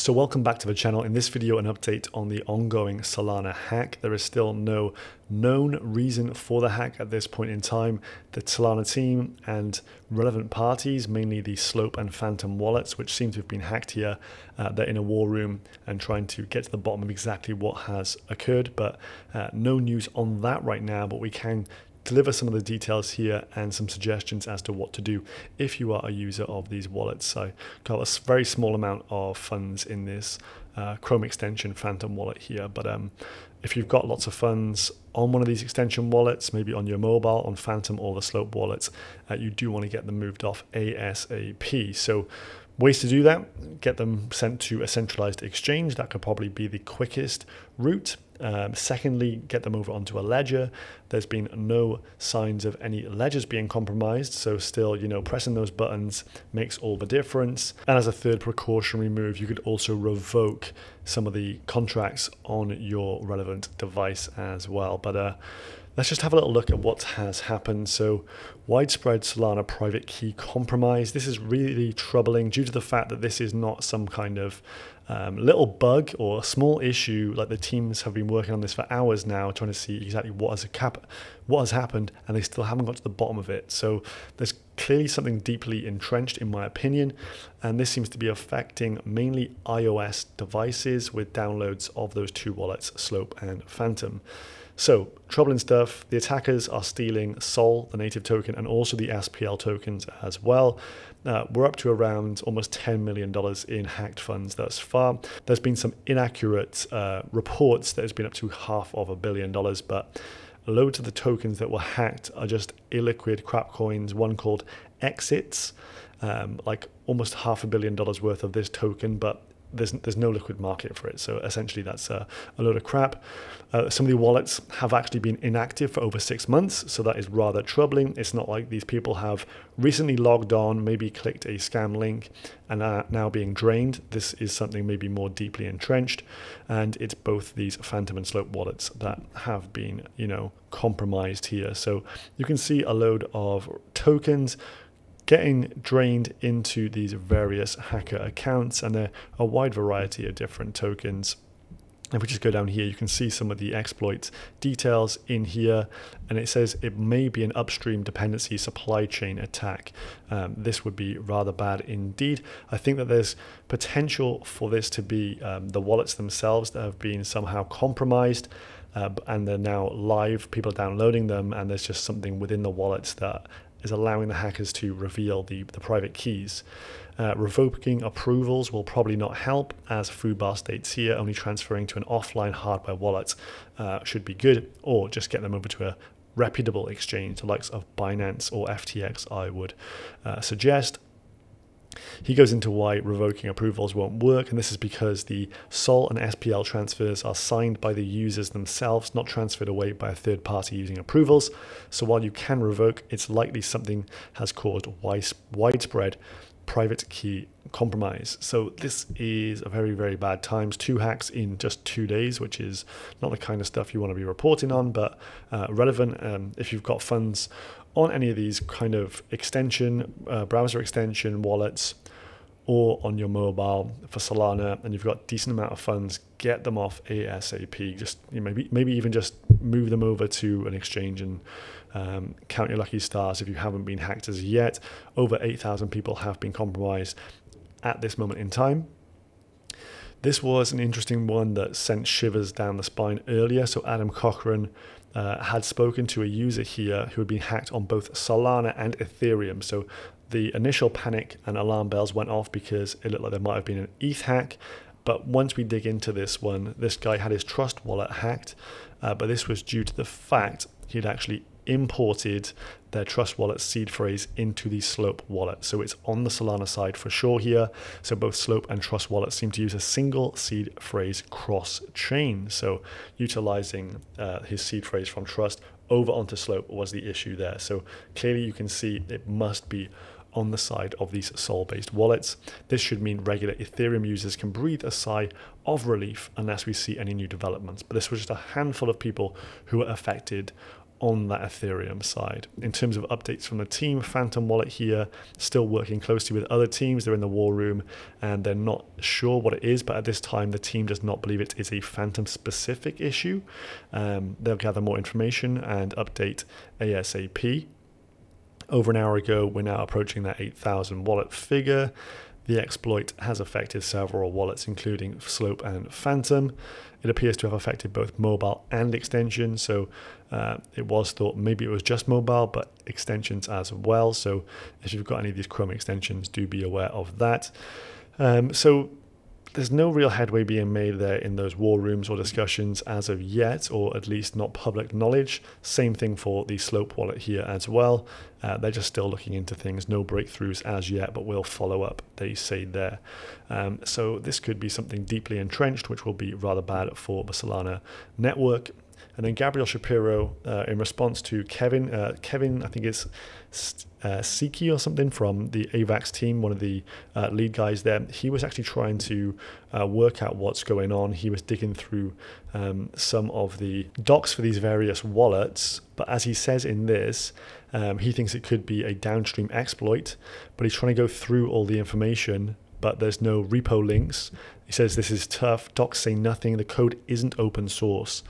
So welcome back to the channel. In this video, an update on the ongoing Solana hack. There is still no known reason for the hack at this point in time. The Solana team and relevant parties, mainly the Slope and Phantom wallets, which seem to have been hacked here, they're in a war room and trying to get to the bottom of exactly what has occurred, but no news on that right now, but we can deliver some of the details here and some suggestions as to what to do if you are a user of these wallets. So I got a very small amount of funds in this Chrome extension Phantom wallet here, but if you've got lots of funds on one of these extension wallets, maybe on your mobile, on Phantom or the Slope wallets, you do want to get them moved off ASAP. So ways to do that, get them sent to a centralized exchange. That could probably be the quickest route. Secondly, get them over onto a ledger. There's been no signs of any ledgers being compromised, so still, you know, pressing those buttons makes all the difference. And as a third precautionary move, you could also revoke some of the contracts on your relevant device as well. But let's just have a little look at what has happened. So widespread Solana private key compromise. This is really troubling due to the fact that this is not some kind of little bug or a small issue. Like, the teams have been working on this for hours now, trying to see exactly what has happened, and they still haven't got to the bottom of it. So there's clearly something deeply entrenched, in my opinion, and this seems to be affecting mainly iOS devices with downloads of those two wallets, Slope and Phantom. So, troubling stuff. The attackers are stealing SOL, the native token, and also the SPL tokens as well. We're up to around almost $10 million in hacked funds thus far. There's been some inaccurate reports that has been up to $500 million, but loads of the tokens that were hacked are just illiquid crap coins. One called Exits, like almost $500 million worth of this token, but there's no liquid market for it, so essentially that's a load of crap. Some of the wallets have actually been inactive for over 6 months, so that is rather troubling. It's not like these people have recently logged on, maybe clicked a scam link, and are now being drained. This is something maybe more deeply entrenched, and it's both these Phantom and Slope wallets that have been, you know, compromised here. So you can see a load of tokens getting drained into these various hacker accounts, and there are a wide variety of different tokens. If we just go down here, you can see some of the exploit details in here, and it says it may be an upstream dependency supply chain attack. This would be rather bad indeed. I think that there's potential for this to be the wallets themselves that have been somehow compromised. And they're now live, people are downloading them, and there's just something within the wallets that is allowing the hackers to reveal the private keys. Revoking approvals will probably not help, as foobar states here, only transferring to an offline hardware wallet should be good, or just get them over to a reputable exchange, the likes of Binance or FTX, I would suggest. He goes into why revoking approvals won't work, and this is because the SOL and SPL transfers are signed by the users themselves, not transferred away by a third party using approvals. So while you can revoke, it's likely something has caused widespread private key compromise. So this is a very, very bad times. Two hacks in just 2 days, which is not the kind of stuff you want to be reporting on, but relevant. If you've got funds on any of these kind of extension, browser extension wallets, or on your mobile for Solana, and you've got a decent amount of funds, get them off ASAP. Just, you know, maybe even just move them over to an exchange and count your lucky stars if you haven't been hacked as yet. Over 8,000 people have been compromised at this moment in time. This was an interesting one that sent shivers down the spine earlier. So Adam Cochran had spoken to a user here who had been hacked on both Solana and Ethereum. So the initial panic and alarm bells went off because it looked like there might have been an ETH hack. But once we dig into this one, this guy had his Trust wallet hacked, but this was due to the fact he'd actually imported their Trust wallet seed phrase into the Slope wallet. So it's on the Solana side for sure here. So both Slope and Trust wallets seem to use a single seed phrase cross chain. So utilizing his seed phrase from Trust over onto Slope was the issue there. So clearly you can see it must be on the side of these SOL-based wallets. This should mean regular Ethereum users can breathe a sigh of relief unless we see any new developments. But this was just a handful of people who were affected on that Ethereum side. In terms of updates from the team, Phantom wallet here, still working closely with other teams. They're in the war room and they're not sure what it is, but at this time, the team does not believe it is a Phantom specific issue. They'll gather more information and update ASAP. Over an hour ago, we're now approaching that 8,000 wallet figure. The exploit has affected several wallets, including Slope and Phantom. It appears to have affected both mobile and extensions. So it was thought maybe it was just mobile, but extensions as well. So if you've got any of these Chrome extensions, do be aware of that. So there's no real headway being made there in those war rooms or discussions as of yet, or at least not public knowledge. Same thing for the Slope wallet here as well. They're just still looking into things, no breakthroughs as yet, but we'll follow up, they say there. So this could be something deeply entrenched, which will be rather bad for the Solana network. And then Gabriel Shapiro, in response to Kevin, I think it's Siki or something from the AVAX team, one of the lead guys there, he was actually trying to work out what's going on. He was digging through some of the docs for these various wallets, but as he says in this, he thinks it could be a downstream exploit, but he's trying to go through all the information, but there's no repo links. He says this is tough, docs say nothing, the code isn't open source.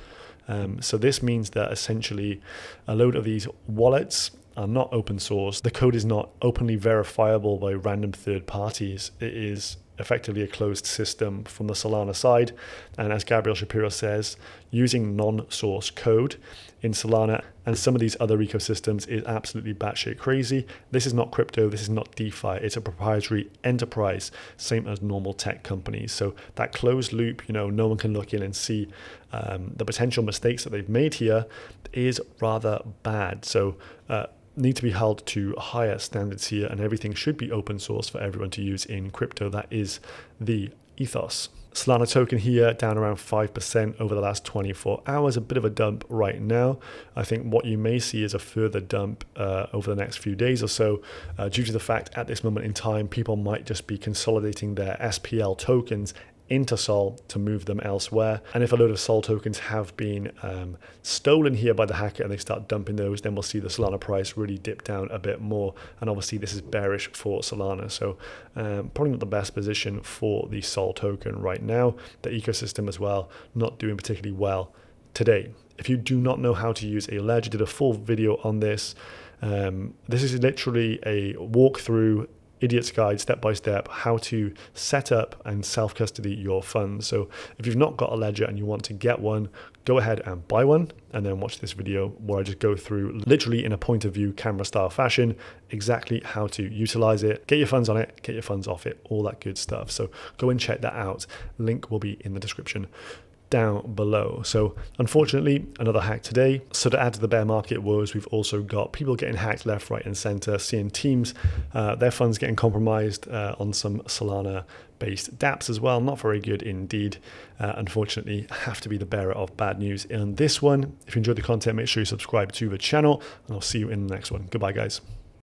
So this means that essentially a load of these wallets are not open source. The code is not openly verifiable by random third parties. It is effectively a closed system from the Solana side. And as Gabriel Shapiro says, using non-source code in Solana and some of these other ecosystems is absolutely batshit crazy. This is not crypto, this is not DeFi, it's a proprietary enterprise, same as normal tech companies. So that closed loop, you know, no one can look in and see the potential mistakes that they've made here is rather bad. So need to be held to higher standards here, and everything should be open source for everyone to use in crypto. That is the ethos. Solana token here down around 5% over the last 24 hours, a bit of a dump right now. I think what you may see is a further dump over the next few days or so, due to the fact at this moment in time, people might just be consolidating their SPL tokens into SOL to move them elsewhere. And if a load of SOL tokens have been stolen here by the hacker and they start dumping those, then we'll see the Solana price really dip down a bit more. And obviously this is bearish for Solana. So probably not the best position for the SOL token right now. The ecosystem as well, not doing particularly well today. If you do not know how to use a Ledger, did a full video on this. This is literally a walkthrough, idiot's guide, step-by-step, how to set up and self-custody your funds. So if you've not got a Ledger and you want to get one, go ahead and buy one and then watch this video where I just go through literally in a point of view, camera style fashion, exactly how to utilize it, get your funds on it, get your funds off it, all that good stuff. So go and check that out. Link will be in the description down below. So unfortunately, another hack today. So to add to the bear market woes, we've also got people getting hacked left, right, and center, seeing teams, their funds getting compromised on some Solana based dApps as well. Not very good indeed. Unfortunately, have to be the bearer of bad news in this one. If you enjoyed the content, make sure you subscribe to the channel and I'll see you in the next one. Goodbye, guys.